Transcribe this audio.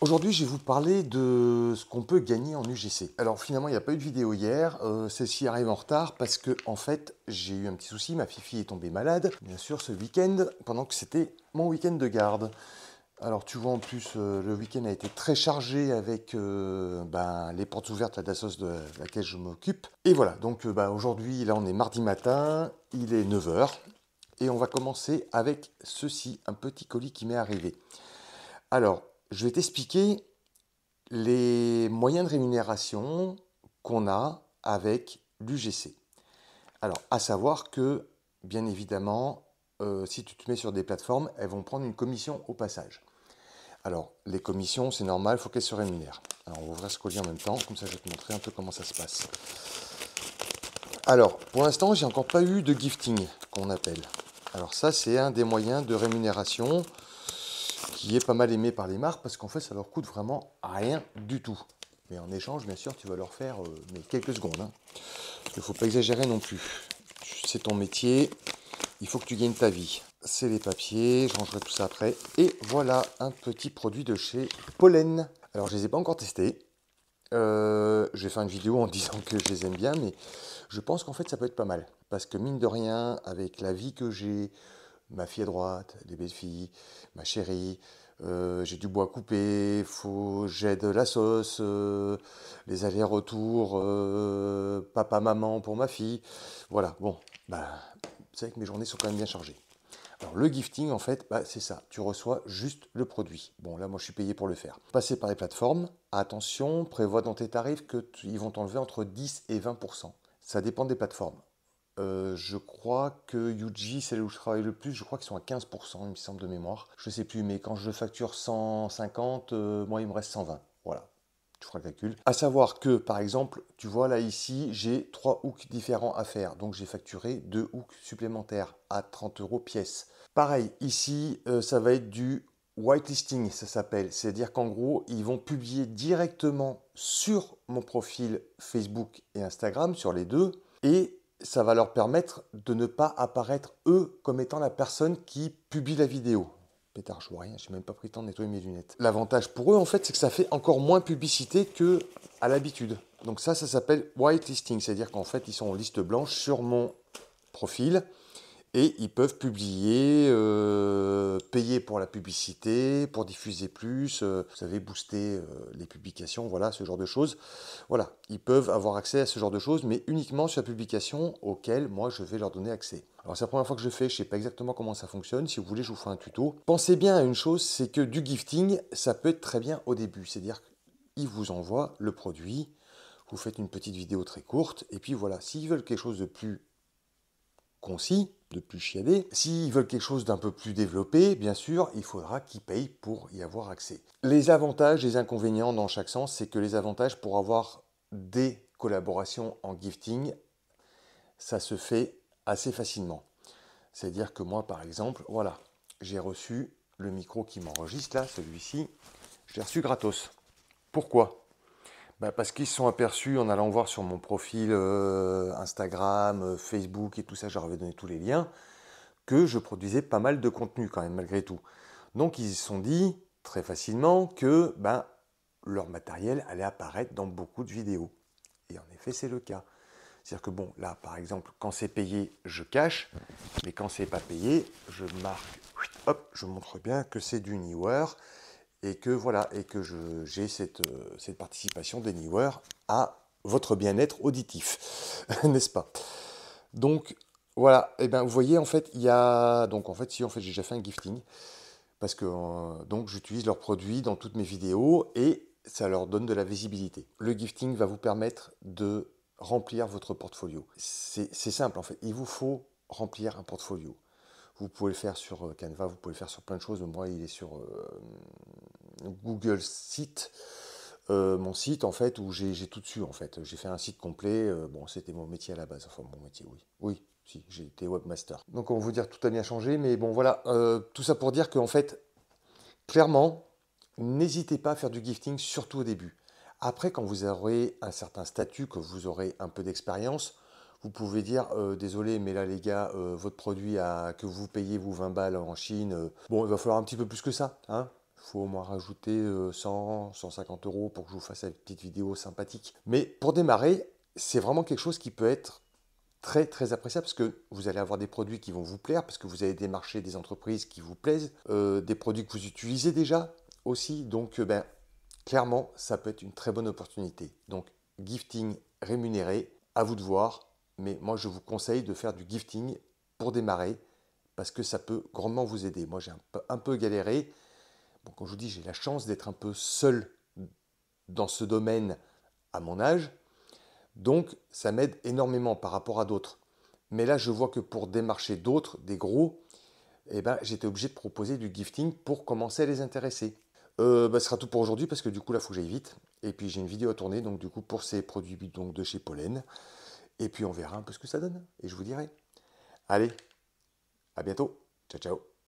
Aujourd'hui, je vais vous parler de ce qu'on peut gagner en UGC. Alors finalement, il n'y a pas eu de vidéo hier. Celle-ci arrive en retard parce que, en fait, j'ai eu un petit souci. Ma fifi est tombée malade, bien sûr, ce week-end, pendant que c'était mon week-end de garde. Alors tu vois, en plus, le week-end a été très chargé avec les portes ouvertes à DASOS de laquelle je m'occupe. Et voilà, donc aujourd'hui, là, on est mardi matin, il est 9 h. Et on va commencer avec ceci, un petit colis qui m'est arrivé. Alors, je vais t'expliquer les moyens de rémunération qu'on a avec l'UGC. Alors, à savoir que, bien évidemment, si tu te mets sur des plateformes, elles vont prendre une commission au passage. Alors, les commissions, c'est normal, il faut qu'elles se rémunèrent. Alors, on va ouvrir ce colis en même temps, comme ça je vais te montrer un peu comment ça se passe. Alors, pour l'instant, j'ai encore pas eu de gifting, qu'on appelle. Alors ça, c'est un des moyens de rémunération qui est pas mal aimé par les marques parce qu'en fait ça leur coûte vraiment rien du tout. Mais en échange, bien sûr, tu vas leur faire quelques secondes, hein. Il ne faut pas exagérer non plus. C'est ton métier, il faut que tu gagnes ta vie. C'est les papiers, je rangerai tout ça après. Et voilà un petit produit de chez Pollen. Alors je ne les ai pas encore testés. Je vais faire une vidéo en disant que je les aime bien, mais je pense qu'en fait ça peut être pas mal. Parce que mine de rien, avec la vie que j'ai, ma fille à droite, les belles filles, ma chérie, j'ai du bois coupé, j'aide la sauce, les allers-retours, papa, maman pour ma fille. Voilà, bon, c'est vrai que mes journées sont quand même bien chargées. Alors le gifting, en fait, c'est ça, tu reçois juste le produit. Bon, là, moi, je suis payé pour le faire. Passer par les plateformes, attention, prévois dans tes tarifs qu'ils vont t'enlever entre 10 et 20%. Ça dépend des plateformes. Je crois que Yuji, celle où je travaille le plus, je crois qu'ils sont à 15%, il me semble, de mémoire. Je ne sais plus, mais quand je facture 150, moi, il me reste 120. Voilà, tu feras le calcul. À savoir que, par exemple, tu vois, là, ici, j'ai 3 hooks différents à faire. Donc, j'ai facturé 2 hooks supplémentaires à 30 € pièce. Pareil, ici, ça va être du whitelisting, ça s'appelle. C'est-à-dire qu'en gros, ils vont publier directement sur mon profil Facebook et Instagram, sur les deux, et ça va leur permettre de ne pas apparaître, eux, comme étant la personne qui publie la vidéo. Pétard, je vois rien, j'ai même pas pris le temps de nettoyer mes lunettes. L'avantage pour eux, en fait, c'est que ça fait encore moins publicité qu'à l'habitude. Donc ça s'appelle whitelisting, c'est-à-dire qu'en fait, ils sont en liste blanche sur mon profil et ils peuvent publier, payer pour la publicité, pour diffuser plus, vous savez, booster les publications, voilà, ce genre de choses. Voilà, ils peuvent avoir accès à ce genre de choses, mais uniquement sur la publication auquel moi, je vais leur donner accès. Alors, c'est la première fois que je fais, je ne sais pas exactement comment ça fonctionne. Si vous voulez, je vous ferai un tuto. Pensez bien à une chose, c'est que du gifting, ça peut être très bien au début. C'est-à-dire qu'ils vous envoient le produit, vous faites une petite vidéo très courte, et puis voilà, s'ils veulent quelque chose de plus concis, de plus chiadé. S'ils veulent quelque chose d'un peu plus développé, bien sûr, il faudra qu'ils payent pour y avoir accès. Les avantages, les inconvénients dans chaque sens, c'est que les avantages pour avoir des collaborations en gifting, ça se fait assez facilement. C'est-à-dire que moi, par exemple, voilà, j'ai reçu le micro qui m'enregistre, là, celui-ci, je l'ai reçu gratos. Pourquoi ? Parce qu'ils se sont aperçus en allant voir sur mon profil Instagram, Facebook et tout ça, j'avais donné tous les liens, que je produisais pas mal de contenu quand même malgré tout. Donc ils se sont dit très facilement que leur matériel allait apparaître dans beaucoup de vidéos. Et en effet, c'est le cas. C'est-à-dire que bon, là par exemple, quand c'est payé, je cache, mais quand c'est pas payé, je marque, hop, je montre bien que c'est du newer. Et que voilà, et que j'ai cette participation des newer à votre bien-être auditif, n'est-ce pas? Donc voilà, et vous voyez, en fait, il y a donc en fait, si en fait j'ai déjà fait un gifting parce que donc j'utilise leurs produits dans toutes mes vidéos et ça leur donne de la visibilité. Le gifting va vous permettre de remplir votre portfolio. C'est simple en fait, il vous faut remplir un portfolio. Vous pouvez le faire sur Canva, vous pouvez le faire sur plein de choses. Moi, il est sur Google site, mon site en fait, où j'ai tout dessus en fait. J'ai fait un site complet, bon, c'était mon métier à la base, enfin mon métier, oui. Oui, si, j'ai été webmaster. Donc on va vous dire tout a bien changé, mais bon voilà, tout ça pour dire qu'en fait, clairement, n'hésitez pas à faire du gifting, surtout au début. Après, quand vous aurez un certain statut, que vous aurez un peu d'expérience, vous pouvez dire, désolé, mais là, les gars, votre produit que vous payez, vous, 20 balles en Chine, bon, il va falloir un petit peu plus que ça, hein. faut au moins rajouter 100, 150 € pour que je vous fasse une petite vidéo sympathique. Mais pour démarrer, c'est vraiment quelque chose qui peut être très très appréciable parce que vous allez avoir des produits qui vont vous plaire, parce que vous allez démarcher des entreprises qui vous plaisent, des produits que vous utilisez déjà aussi. Donc ben, clairement, ça peut être une très bonne opportunité. Donc gifting rémunéré, à vous de voir. Mais moi, je vous conseille de faire du gifting pour démarrer parce que ça peut grandement vous aider. Moi, j'ai un peu galéré. Bon, quand je vous dis, j'ai la chance d'être un peu seul dans ce domaine à mon âge. Donc, ça m'aide énormément par rapport à d'autres. Mais là, je vois que pour démarcher d'autres, des gros, eh ben, j'étais obligé de proposer du gifting pour commencer à les intéresser. Ce sera tout pour aujourd'hui parce que du coup, là, il faut que j'aille vite. Et puis, j'ai une vidéo à tourner donc du coup pour ces produits donc, de chez Pollen. Et puis, on verra un peu ce que ça donne. Et je vous dirai. Allez, à bientôt. Ciao, ciao.